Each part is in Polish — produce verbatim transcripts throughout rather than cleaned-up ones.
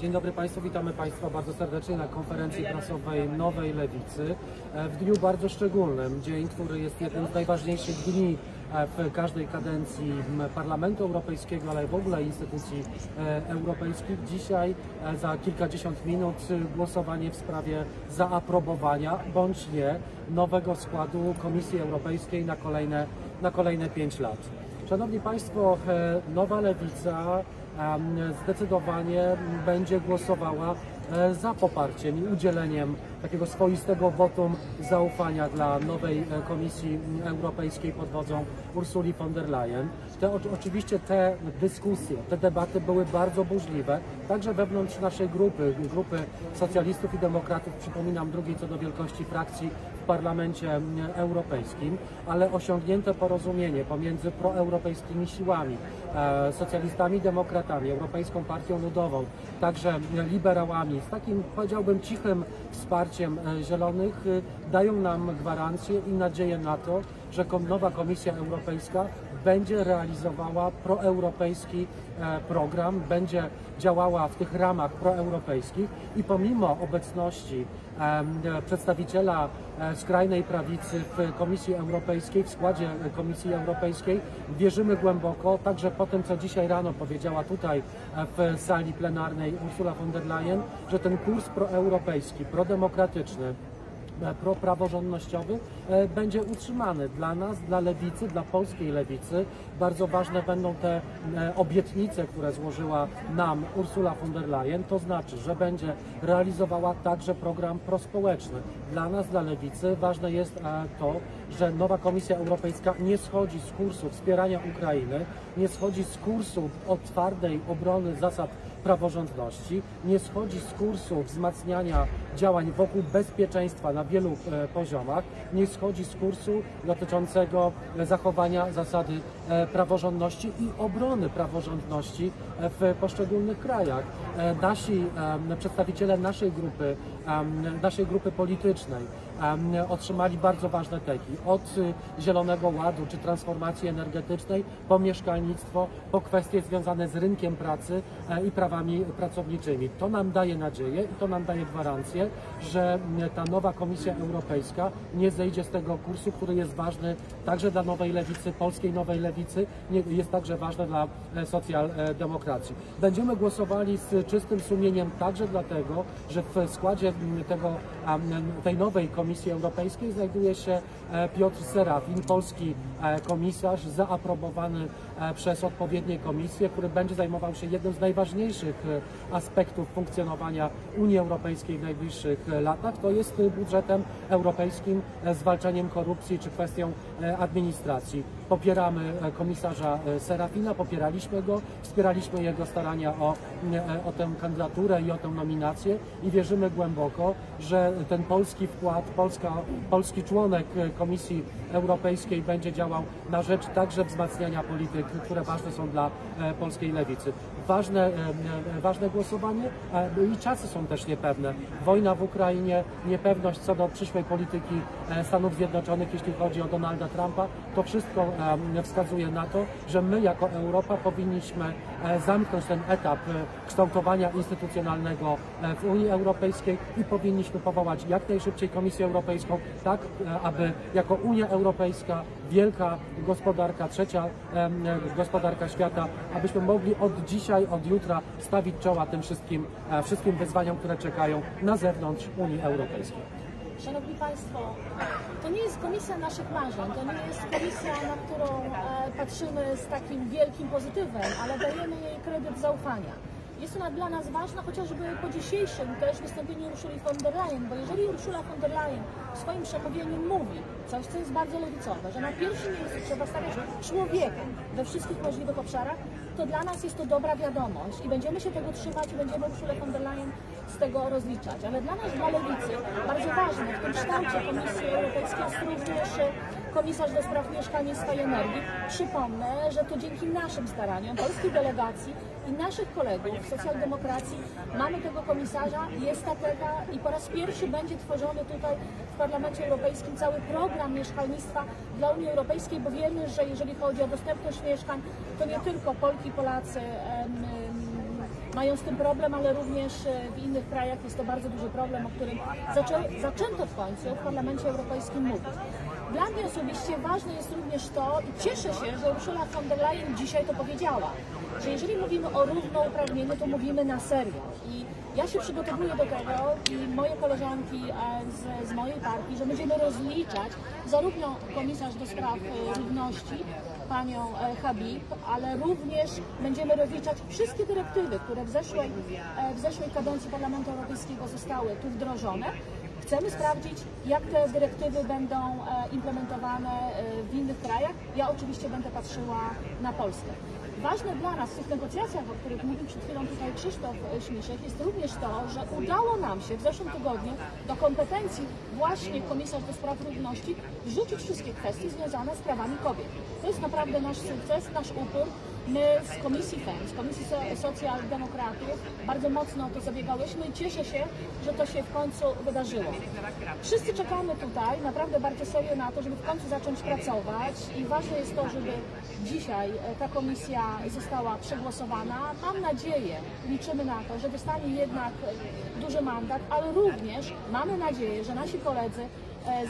Dzień dobry Państwu, witamy Państwa bardzo serdecznie na konferencji prasowej Nowej Lewicy w dniu bardzo szczególnym, dzień, który jest jednym z najważniejszych dni w każdej kadencji Parlamentu Europejskiego, ale w ogóle instytucji europejskich. Dzisiaj za kilkadziesiąt minut głosowanie w sprawie zaaprobowania bądź nie nowego składu Komisji Europejskiej na kolejne, na kolejne pięć lat. Szanowni Państwo, Nowa Lewica zdecydowanie będzie głosowała za poparciem i udzieleniem takiego swoistego wotum zaufania dla nowej Komisji Europejskiej pod wodzą Ursuli von der Leyen. Te, oczywiście te dyskusje, te debaty były bardzo burzliwe, także wewnątrz naszej grupy, grupy socjalistów i demokratów, przypominam, drugiej co do wielkości frakcji w Parlamencie Europejskim, ale osiągnięte porozumienie pomiędzy proeuropejskimi siłami, socjalistami, demokratami, Europejską Partią Ludową, także liberałami, z takim, powiedziałbym, cichym wsparciem Zielonych, dają nam gwarancję i nadzieję na to, że nowa Komisja Europejska będzie realizowała proeuropejski program, będzie działała w tych ramach proeuropejskich i pomimo obecności przedstawiciela skrajnej prawicy w Komisji Europejskiej, w składzie Komisji Europejskiej, wierzymy głęboko, także po tym, co dzisiaj rano powiedziała tutaj w sali plenarnej Ursula von der Leyen, że ten kurs proeuropejski, prodemokratyczny, propraworządnościowy będzie utrzymany. Dla nas, dla Lewicy, dla polskiej Lewicy bardzo ważne będą te obietnice, które złożyła nam Ursula von der Leyen, to znaczy, że będzie realizowała także program prospołeczny. Dla nas, dla Lewicy ważne jest to, że nowa Komisja Europejska nie schodzi z kursu wspierania Ukrainy, nie schodzi z kursu otwartej obrony zasad praworządności, nie schodzi z kursu wzmacniania działań wokół bezpieczeństwa na wielu e, poziomach, nie schodzi z kursu dotyczącego zachowania zasady e, praworządności i obrony praworządności w poszczególnych krajach. E, nasi e, przedstawiciele naszej grupy, e, naszej grupy politycznej e, otrzymali bardzo ważne teki od Zielonego Ładu czy transformacji energetycznej, po mieszkalnictwo, po kwestie związane z rynkiem pracy e, i prawami pracowniczymi. To nam daje nadzieję i to nam daje gwarancję, że ta nowa Komisja Europejska nie zejdzie z tego kursu, który jest ważny także dla Nowej Lewicy, polskiej Nowej Lewicy, jest także ważny dla socjaldemokracji. Będziemy głosowali z czystym sumieniem także dlatego, że w składzie tego, tej nowej Komisji Europejskiej znajduje się Piotr Serafin, polski komisarz zaaprobowany przez odpowiednie komisje, który będzie zajmował się jednym z najważniejszych aspektów funkcjonowania Unii Europejskiej w najbliższych latach, to jest budżetem europejskim, zwalczaniem korupcji czy kwestią administracji. Popieramy komisarza Serafina, popieraliśmy go, wspieraliśmy jego starania o, o tę kandydaturę i o tę nominację i wierzymy głęboko, że ten polski wkład, Polska, polski członek Komisji Europejskiej będzie działał na rzecz także wzmacniania polityk, które ważne są dla polskiej lewicy. Ważne, ważne głosowanie i czasy są też niepewne. Wojna w Ukrainie, niepewność co do przyszłej polityki Stanów Zjednoczonych, jeśli chodzi o Donalda Trumpa, to wszystko wskazuje na to, że my jako Europa powinniśmy zamknąć ten etap kształtowania instytucjonalnego w Unii Europejskiej i powinniśmy powołać jak najszybciej Komisję Europejską, tak aby jako Unia Europejska, wielka gospodarka, trzecia gospodarka świata, abyśmy mogli od dzisiaj, od jutra stawić czoła tym wszystkim, wszystkim wyzwaniom, które czekają na zewnątrz Unii Europejskiej. Szanowni Państwo, to nie jest komisja naszych marzeń, to nie jest komisja, na którą patrzymy z takim wielkim pozytywem, ale dajemy jej kredyt zaufania. Jest ona dla nas ważna chociażby po dzisiejszym też wystąpieniu Ursuli von der Leyen, bo jeżeli Ursula von der Leyen w swoim przemówieniu mówi coś, co jest bardzo lewicowe, że na pierwszym miejscu trzeba stawiać człowieka we wszystkich możliwych obszarach, to dla nas jest to dobra wiadomość i będziemy się tego trzymać i będziemy Ursulę von der Leyen z tego rozliczać. Ale dla nas, dla Lewicy, bardzo ważne w tym kształcie Komisji Europejskiej jest również komisarz do spraw mieszkalnictwa i energii. Przypomnę, że to dzięki naszym staraniom, polskiej delegacji i naszych kolegów w socjaldemokracji mamy tego komisarza, jest stratega i po raz pierwszy będzie tworzony tutaj w Parlamencie Europejskim cały program mieszkalnictwa dla Unii Europejskiej, bo wiemy, że jeżeli chodzi o dostępność mieszkań, to nie tylko Polki i Polacy mają z tym problem, ale również w innych krajach jest to bardzo duży problem, o którym zaczę, zaczęto w końcu w Parlamencie Europejskim mówić. Dla mnie osobiście ważne jest również to, i cieszę się, że Ursula von der Leyen dzisiaj to powiedziała, że jeżeli mówimy o równouprawnieniu, to mówimy na serio. I ja się przygotowuję do tego i moje koleżanki z, z mojej partii, że będziemy rozliczać zarówno komisarz do spraw równości, panią Habib, ale również będziemy rozliczać wszystkie dyrektywy, które w zeszłej, w zeszłej kadencji Parlamentu Europejskiego zostały tu wdrożone. Chcemy sprawdzić, jak te dyrektywy będą implementowane w innych krajach. Ja oczywiście będę patrzyła na Polskę. Ważne dla nas w tych negocjacjach, o których mówił przed chwilą tutaj Krzysztof Śmiszek, jest również to, że udało nam się w zeszłym tygodniu do kompetencji właśnie komisarz do spraw równości wrzucić wszystkie kwestie związane z prawami kobiet. To jest naprawdę nasz sukces, nasz upór. My z Komisji F E M, z Komisji Socjaldemokratów bardzo mocno o to zabiegałyśmy i cieszę się, że to się w końcu wydarzyło. Wszyscy czekamy tutaj naprawdę bardzo serio na to, żeby w końcu zacząć pracować i ważne jest to, żeby dzisiaj ta komisja została przegłosowana. Mam nadzieję, liczymy na to, że dostanie jednak duży mandat, ale również mamy nadzieję, że nasi koledzy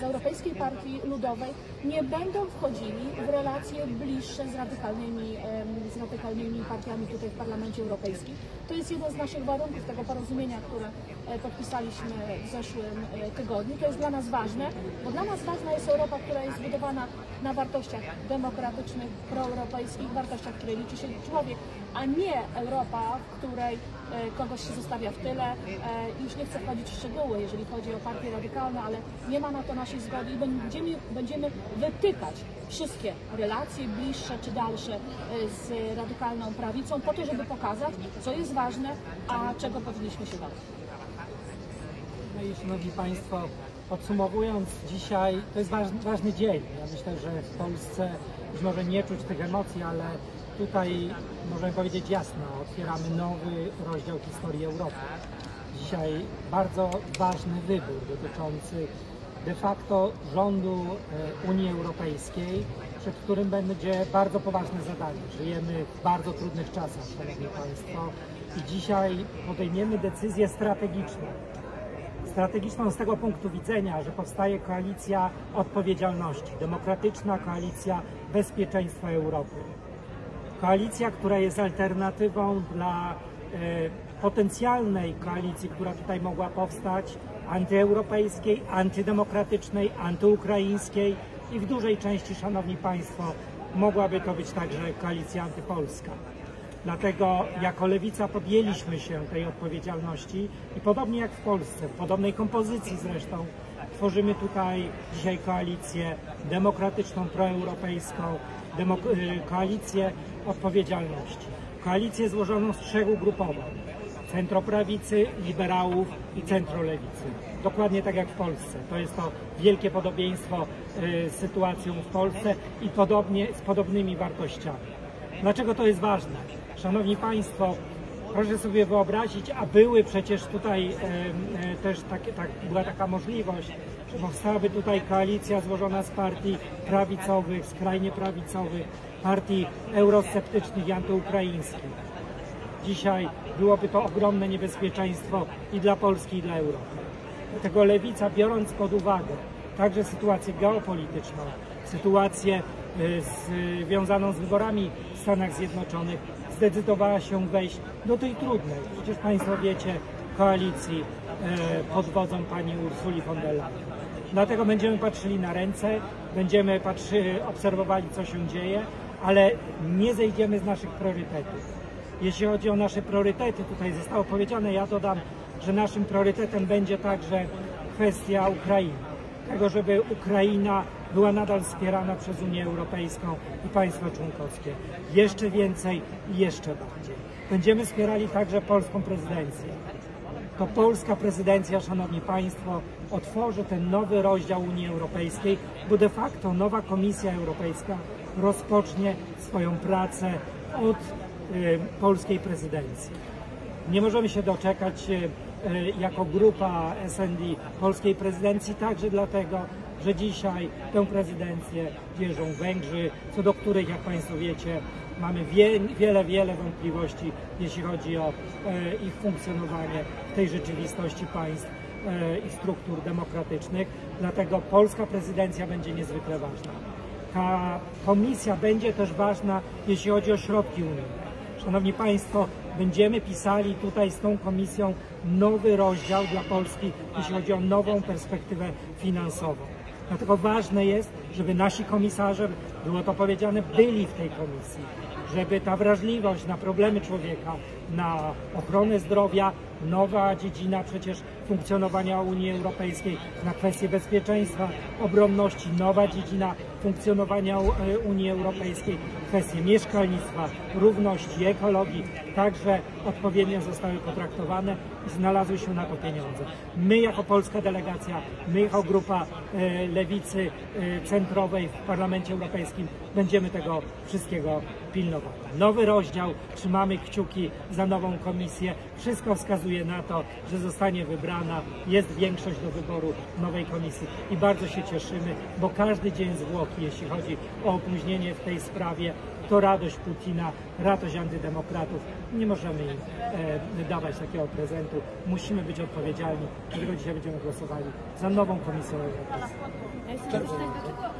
z Europejskiej Partii Ludowej nie będą wchodzili w relacje bliższe z radykalnymi, z radykalnymi partiami tutaj w Parlamencie Europejskim. To jest jeden z naszych warunków tego porozumienia, które podpisaliśmy w zeszłym tygodniu. To jest dla nas ważne, bo dla nas ważna jest Europa, która jest zbudowana na wartościach demokratycznych, proeuropejskich, wartościach, które liczy się człowiek, a nie Europa, w której kogoś się zostawia w tyle. Już nie chcę wchodzić w szczegóły, jeżeli chodzi o partie radykalne, ale nie ma na to naszej zgody i będziemy, będziemy wytykać wszystkie relacje bliższe czy dalsze z radykalną prawicą po to, żeby pokazać, co jest ważne, a czego powinniśmy się bać. No i szanowni Państwo, podsumowując dzisiaj, to jest ważny, ważny dzień. Ja myślę, że w Polsce już może nie czuć tych emocji, ale tutaj możemy powiedzieć jasno, otwieramy nowy rozdział historii Europy. Dzisiaj bardzo ważny wybór dotyczący de facto rządu Unii Europejskiej, przed którym będzie bardzo poważne zadanie. Żyjemy w bardzo trudnych czasach, szanowni Państwo, i dzisiaj podejmiemy decyzję strategiczną. Strategiczną z tego punktu widzenia, że powstaje Koalicja Odpowiedzialności, Demokratyczna Koalicja Bezpieczeństwa Europy. Koalicja, która jest alternatywą dla e, potencjalnej koalicji, która tutaj mogła powstać, antyeuropejskiej, antydemokratycznej, antyukraińskiej i w dużej części, szanowni Państwo, mogłaby to być także koalicja antypolska. Dlatego jako Lewica podjęliśmy się tej odpowiedzialności i podobnie jak w Polsce, w podobnej kompozycji zresztą, tworzymy tutaj dzisiaj koalicję demokratyczną, proeuropejską, demok- koalicję odpowiedzialności. Koalicję złożoną z trzech ugrupowań. Centroprawicy, liberałów i centrolewicy. Dokładnie tak jak w Polsce. To jest to wielkie podobieństwo z sytuacją w Polsce i podobnie, z podobnymi wartościami. Dlaczego to jest ważne? Szanowni Państwo, proszę sobie wyobrazić, a były przecież tutaj e, też takie, tak, była taka możliwość, że powstałaby tutaj koalicja złożona z partii prawicowych, skrajnie prawicowych, partii eurosceptycznych i antyukraińskich. Dzisiaj byłoby to ogromne niebezpieczeństwo i dla Polski, i dla Europy. Dlatego Lewica, biorąc pod uwagę także sytuację geopolityczną, sytuację związaną z wyborami w Stanach Zjednoczonych, zdecydowała się wejść do tej trudnej, przecież Państwo wiecie, koalicji pod wodzą pani Ursuli von der Leyen. Dlatego będziemy patrzyli na ręce, będziemy patrzy, obserwowali, co się dzieje, ale nie zejdziemy z naszych priorytetów. Jeśli chodzi o nasze priorytety, tutaj zostało powiedziane, ja dodam, że naszym priorytetem będzie także kwestia Ukrainy. Tego, żeby Ukraina była nadal wspierana przez Unię Europejską i państwa członkowskie. Jeszcze więcej i jeszcze bardziej. Będziemy wspierali także polską prezydencję. To polska prezydencja, szanowni Państwo, otworzy ten nowy rozdział Unii Europejskiej, bo de facto nowa Komisja Europejska rozpocznie swoją pracę od polskiej prezydencji. Nie możemy się doczekać jako grupa S and D polskiej prezydencji także dlatego, że dzisiaj tę prezydencję dzierżą Węgrzy, co do których, jak Państwo wiecie, mamy wie, wiele, wiele wątpliwości, jeśli chodzi o e, ich funkcjonowanie w tej rzeczywistości państw e, i struktur demokratycznych. Dlatego polska prezydencja będzie niezwykle ważna. Ta komisja będzie też ważna, jeśli chodzi o środki unijne. Szanowni Państwo, będziemy pisali tutaj z tą komisją nowy rozdział dla Polski, jeśli chodzi o nową perspektywę finansową. Dlatego ważne jest, żeby nasi komisarze, było to powiedziane, byli w tej komisji, żeby ta wrażliwość na problemy człowieka, na ochronę zdrowia, nowa dziedzina przecież funkcjonowania Unii Europejskiej, na kwestie bezpieczeństwa, obronności, nowa dziedzina funkcjonowania Unii Europejskiej, kwestie mieszkalnictwa, równości, ekologii, także odpowiednio zostały potraktowane i znalazły się na to pieniądze. My jako polska delegacja, my jako grupa lewicy centrowej w Parlamencie Europejskim będziemy tego wszystkiego pilnować. Nowy rozdział, trzymamy kciuki za nową komisję, wszystko wskazuje na to, że zostanie wybrana, jest większość do wyboru nowej komisji i bardzo się cieszymy, bo każdy dzień zwłoki, jeśli chodzi o opóźnienie w tej sprawie, to radość Putina, radość antydemokratów. Nie możemy im e, dawać takiego prezentu. Musimy być odpowiedzialni, dlatego dzisiaj będziemy głosowali za nową Komisją Europejską.